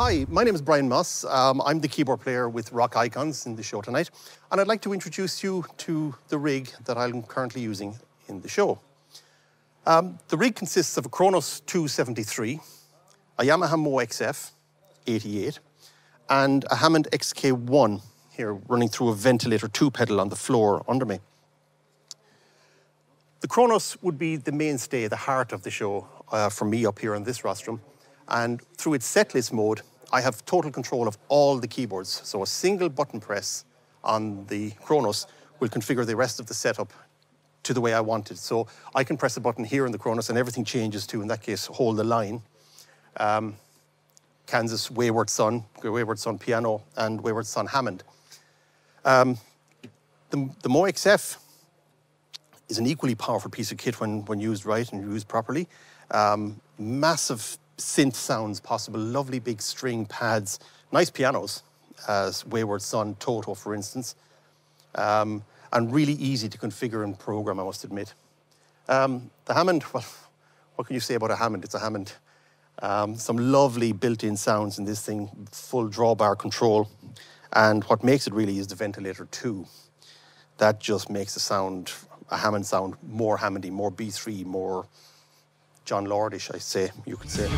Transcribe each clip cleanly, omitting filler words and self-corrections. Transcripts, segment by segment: Hi, my name is Brian Moss. I'm the keyboard player with Rock Icons in the show tonight, and I'd like to introduce you to the rig that I'm currently using in the show. The rig consists of a Kronos 273, a Yamaha Mo XF 88, and a Hammond XK1 here running through a ventilator 2 pedal on the floor under me. The Kronos would be the mainstay, the heart of the show for me up here on this rostrum. And through its setlist mode, I have total control of all the keyboards. So a single button press on the Kronos will configure the rest of the setup to the way I want it. So I can press a button here in the Kronos and everything changes to, in that case, Hold the Line, Kansas, Wayward Son Piano, and Wayward Son Hammond. The Mo XF is an equally powerful piece of kit when used right and used properly. Massive synth sounds possible, lovely big string pads, nice pianos, as Wayward Son, Toto, for instance, and really easy to configure and program, I must admit. The Hammond, well, what can you say about a Hammond? It's a Hammond. Some lovely built-in sounds in this thing, full drawbar control, and what makes it really is the ventilator 2. That just makes the sound, a Hammond sound, more Hammondy, more B3, more Jon Lordish, I say, you could say.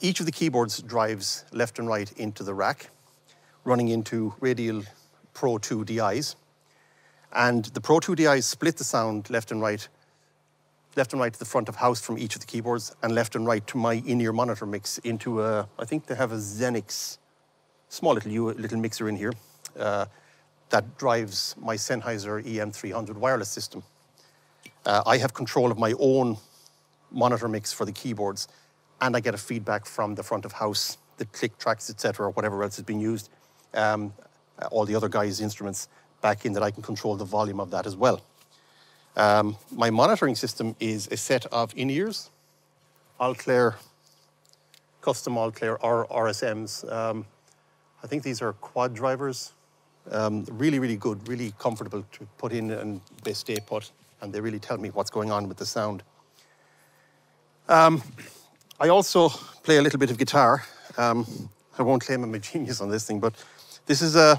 Each of the keyboards drives left and right into the rack, running into Radial Pro 2DIs. And the Pro 2DIs split the sound left and right to the front of house from each of the keyboards, and left and right to my in-ear monitor mix into a, I think they have a Xenix, small little mixer in here, that drives my Sennheiser EM300 wireless system. I have control of my own monitor mix for the keyboards, and I get a feedback from the front of house, the click tracks, etc., whatever else has been used, all the other guys' instruments back in that I can control the volume of that as well. My monitoring system is a set of in-ears, Alclair, custom Alclair RSMs. I think these are quad drivers. Really, really good, really comfortable to put in, and they stay put, and they really tell me what's going on with the sound. I also play a little bit of guitar. I won't claim I'm a genius on this thing, but this is a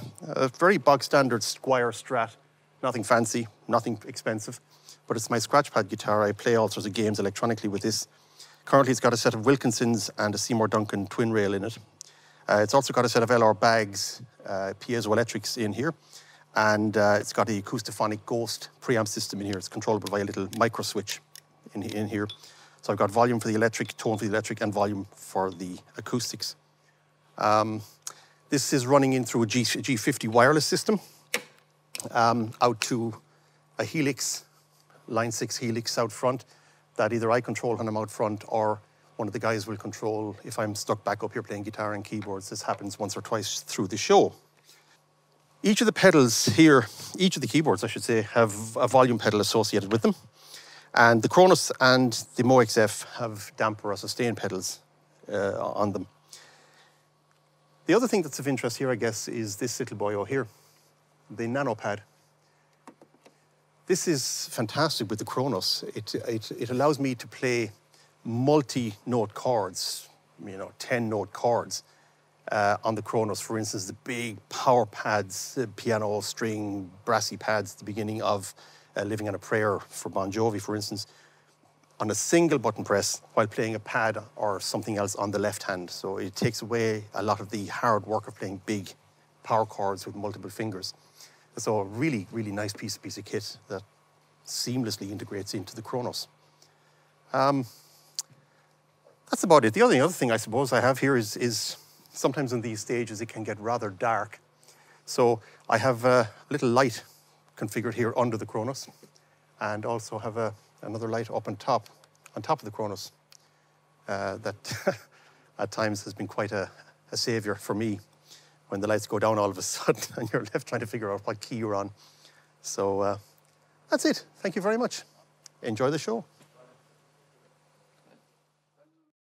very bog-standard Squier Strat. Nothing fancy, nothing expensive, but it's my scratchpad guitar. I play all sorts of games electronically with this. Currently, it's got a set of Wilkinsons and a Seymour Duncan twin rail in it. It's also got a set of LR Bags, piezoelectrics in here, and it's got the Acoustophonic Ghost preamp system in here. It's controllable by a little micro switch in here. So I've got volume for the electric, tone for the electric, and volume for the acoustics. This is running in through a G50 wireless system, out to a Helix, Line 6 Helix out front, that either I control when I'm out front, or one of the guys will control if I'm stuck back up here playing guitar and keyboards. This happens once or twice through the show. Each of the pedals here, each of the keyboards, I should say, have a volume pedal associated with them. And the Kronos and the Mo XF have damper or sustain pedals on them. The other thing that's of interest here, I guess, is this little boy over here, the NanoPad. This is fantastic with the Kronos. It allows me to play multi-note chords, you know, 10-note chords on the Kronos. For instance, the big power pads, piano, string, brassy pads at the beginning of Living on a Prayer for Bon Jovi, for instance, on a single button press while playing a pad or something else on the left hand. So it takes away a lot of the hard work of playing big power chords with multiple fingers. So a really, really nice piece of kit that seamlessly integrates into the Kronos. That's about it. The other thing I suppose I have here is sometimes in these stages it can get rather dark. So I have a little light configured here under the Kronos, and also have another light up on top of the Kronos that at times has been quite a savior for me when the lights go down all of a sudden and you're left trying to figure out what key you're on. So that's it. Thank you very much. Enjoy the show.